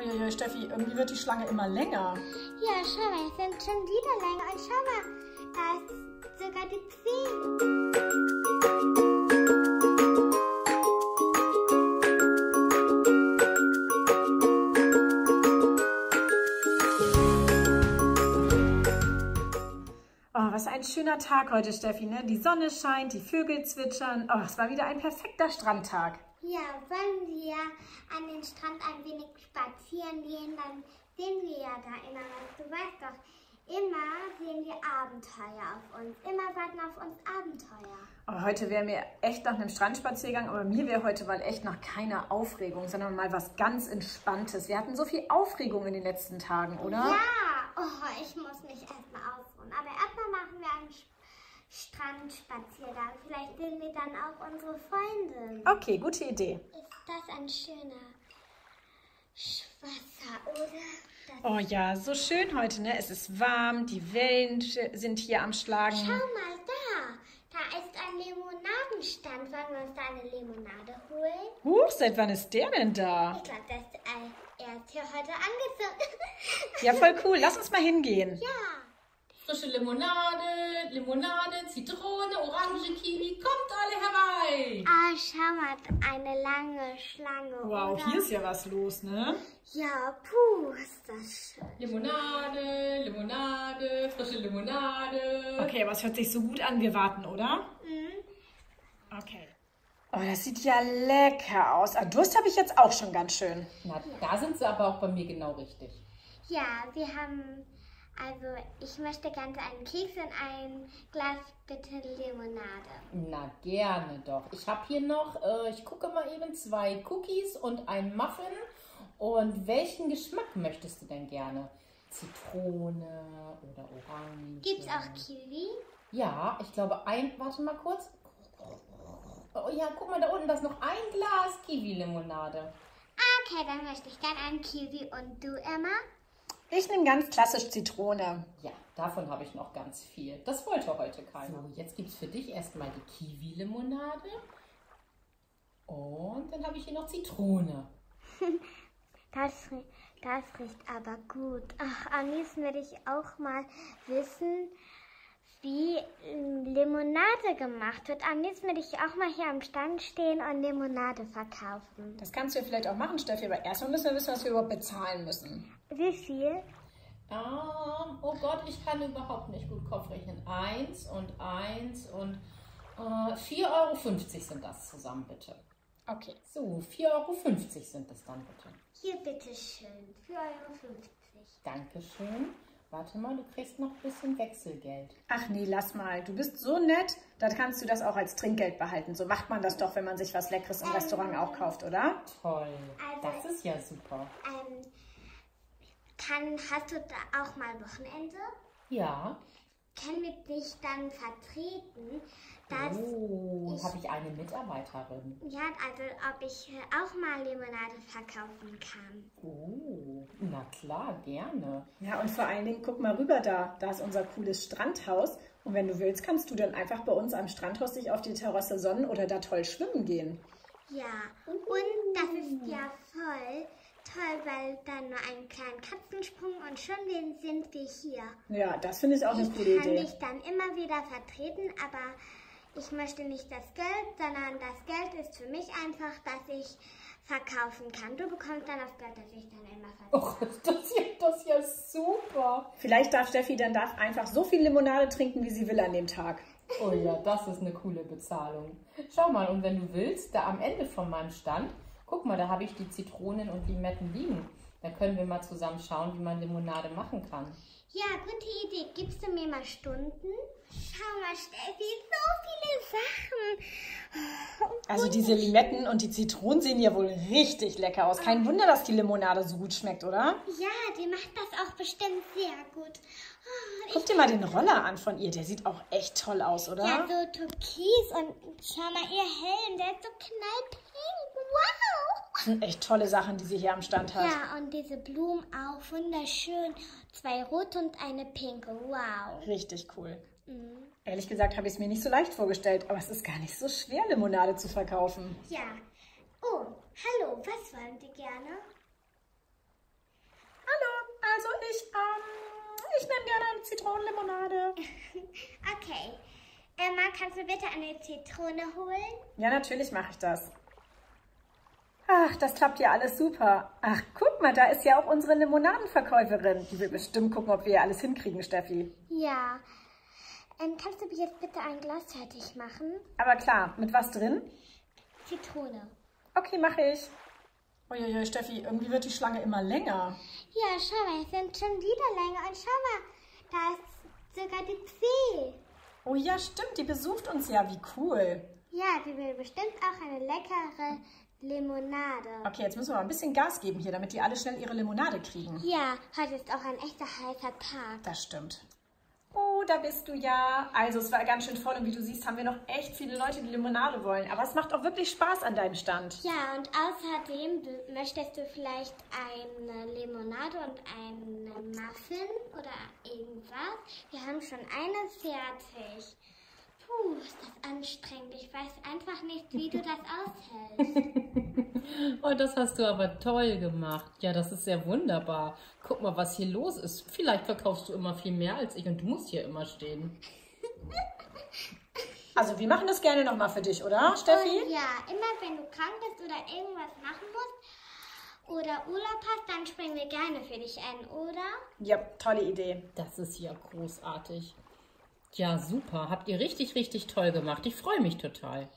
Uiuiui, Steffi, irgendwie wird die Schlange immer länger. Ja, schau mal, jetzt sind schon wieder länger. Und schau mal, da ist sogar die 10. Oh, was ein schöner Tag heute, Steffi, ne? Die Sonne scheint, die Vögel zwitschern. Oh, es war wieder ein perfekter Strandtag. Ja, wollen wir an den Strand ein wenig spazieren gehen, dann sehen wir ja da immer was. Du weißt doch, immer sehen wir Abenteuer auf uns. Immer warten auf uns Abenteuer. Oh, heute wäre mir echt nach einem Strandspaziergang, aber mir wäre heute mal echt nach keiner Aufregung, sondern mal was ganz Entspanntes. Wir hatten so viel Aufregung in den letzten Tagen, oder? Ja, oh, ich muss mich erstmal ausruhen. Aber erstmal machen wir einen Strandspaziergang. Vielleicht sehen wir dann auch unsere Freundin. Okay, gute Idee. Ist das ein schöner Wasser, oder? Das oh ja, so schön heute, ne? Es ist warm, die Wellen sind hier am Schlagen. Schau mal da. Da ist ein Limonadenstand. Sollen wir uns da eine Limonade holen? Huch, seit wann ist der denn da? Ich glaube, er ist hier heute angezogen. Ja, voll cool. Lass uns mal hingehen. Ja. Frische Limonade, Zitrone, Orange, Kiwi, kommt alle herbei! Ah, schau mal, eine lange Schlange. Wow, oder? Hier ist ja was los, ne? Ja, puh, ist das schön. Limonade, frische Limonade. Okay, aber es hört sich so gut an, wir warten, oder? Mhm. Okay. Oh, das sieht ja lecker aus. Ah, Durst habe ich jetzt auch schon ganz schön. Na, da sind sie aber auch bei mir genau richtig. Ja, wir haben... Also, ich möchte gerne einen Keks und ein Glas bitte Limonade. Na, gerne doch. Ich habe hier noch, ich gucke mal eben, 2 Cookies und ein Muffin. Und welchen Geschmack möchtest du denn gerne? Zitrone oder Orange? Gibt es auch Kiwi? Ja, ich glaube warte mal kurz. Oh ja, guck mal, da unten, da ist noch ein Glas Kiwi-Limonade. Okay, dann möchte ich gerne einen Kiwi. Und du, Emma? Ich nehme ganz klassisch Zitrone. Ja, davon habe ich noch ganz viel. Das wollte heute keiner. So, jetzt gibt es für dich erstmal die Kiwi-Limonade. Und dann habe ich hier noch Zitrone. Das riecht aber gut. Ach, am liebsten würde ich auch mal wissen, wie Limonade gemacht wird. Am liebsten würde ich auch mal hier am Stand stehen und Limonade verkaufen. Das kannst du vielleicht auch machen, Steffi, aber erstmal müssen wir wissen, was wir überhaupt bezahlen müssen. Wie viel? Oh Gott, ich kann überhaupt nicht gut Kopf rechnen. 1 und 1 und 4,50 € sind das zusammen, bitte. Okay. So, 4,50 € sind das dann, bitte. Hier, bitteschön. 4,50 €. Dankeschön. Warte mal, du kriegst noch ein bisschen Wechselgeld. Ach nee, lass mal. Du bist so nett, dann kannst du das auch als Trinkgeld behalten. So macht man das doch, wenn man sich was Leckeres im Restaurant auch kauft, oder? Toll. Also, das ist ja super. Hast du da auch mal Wochenende? Ja. Können wir dich dann vertreten? Oh, habe ich eine Mitarbeiterin? Ja, also ob ich auch mal Limonade verkaufen kann. Oh, na klar, gerne. Ja, und vor allen Dingen, guck mal rüber da. Da ist unser cooles Strandhaus. Und wenn du willst, kannst du dann einfach bei uns am Strandhaus dich auf die Terrasse sonnen oder da toll schwimmen gehen. Ja, und das ist ja voll toll, weil dann nur einen kleinen Katzensprung und schon sind wir hier. Ja, das finde ich auch eine coole Idee. Ich kann mich dann immer wieder vertreten, aber... Ich möchte nicht das Geld, sondern das Geld ist für mich einfach, dass ich verkaufen kann. Du bekommst dann das Geld, das ich dann immer verkaufe. Oh, das hier ist super. Vielleicht darf Steffi dann einfach so viel Limonade trinken, wie sie will an dem Tag. Oh ja, das ist eine coole Bezahlung. Schau mal, und wenn du willst, da am Ende von meinem Stand, guck mal, da habe ich die Zitronen und Limetten liegen. Da können wir mal zusammen schauen, wie man Limonade machen kann. Ja, gute Idee. Gibst du mir mal Stunden? Schau mal, Steffi, so viele Sachen. Also diese Limetten und die Zitronen sehen ja wohl richtig lecker aus. Kein Wunder, dass die Limonade so gut schmeckt, oder? Ja, die macht das auch bestimmt sehr gut. Oh, guck dir mal den Roller an von ihr. Der sieht auch echt toll aus, oder? Ja, so türkis und schau mal, ihr Helm, der ist so knallpink. Wow! Das sind echt tolle Sachen, die sie hier am Stand hat. Ja, und diese Blumen auch wunderschön. 2 rote und eine pinke. Wow. Richtig cool. Mhm. Ehrlich gesagt habe ich es mir nicht so leicht vorgestellt, aber es ist gar nicht so schwer, Limonade zu verkaufen. Ja. Oh, hallo, was wollen Sie gerne? Ich nehme gerne eine Zitronenlimonade. Okay. Emma, kannst du bitte eine Zitrone holen? Ja, natürlich mache ich das. Ach, das klappt ja alles super. Ach, guck mal, da ist ja auch unsere Limonadenverkäuferin. Die will bestimmt gucken, ob wir ja alles hinkriegen, Steffi. Ja. Kannst du mir jetzt bitte ein Glas fertig machen? Aber klar. Mit was drin? Zitrone. Okay, mache ich. Uiuiui, Steffi, irgendwie wird die Schlange immer länger. Ja, schau mal, es sind schon wieder länger. Und schau mal, da ist sogar die Fee. Oh ja, stimmt, die besucht uns ja. Wie cool. Ja, die will bestimmt auch eine leckere Limonade. Okay, jetzt müssen wir mal ein bisschen Gas geben hier, damit die alle schnell ihre Limonade kriegen. Ja, heute ist auch ein echter heißer Tag. Das stimmt. Oh, da bist du ja. Also es war ganz schön voll und wie du siehst, haben wir noch echt viele Leute, die Limonade wollen. Aber es macht auch wirklich Spaß an deinem Stand. Ja, und außerdem möchtest du vielleicht eine Limonade und einen Muffin oder irgendwas? Wir haben schon eine fertig. Puh, ist das anstrengend. Ich weiß einfach nicht, wie du das aushältst. Oh, das hast du aber toll gemacht. Ja, das ist sehr wunderbar. Guck mal, was hier los ist. Vielleicht verkaufst du immer viel mehr als ich und du musst hier immer stehen. Also, wir machen das gerne nochmal für dich, oder, Steffi? Und ja, immer wenn du krank bist oder irgendwas machen musst oder Urlaub hast, dann springen wir gerne für dich ein, oder? Ja, tolle Idee. Das ist ja großartig. Ja, super. Habt ihr richtig, richtig toll gemacht. Ich freue mich total.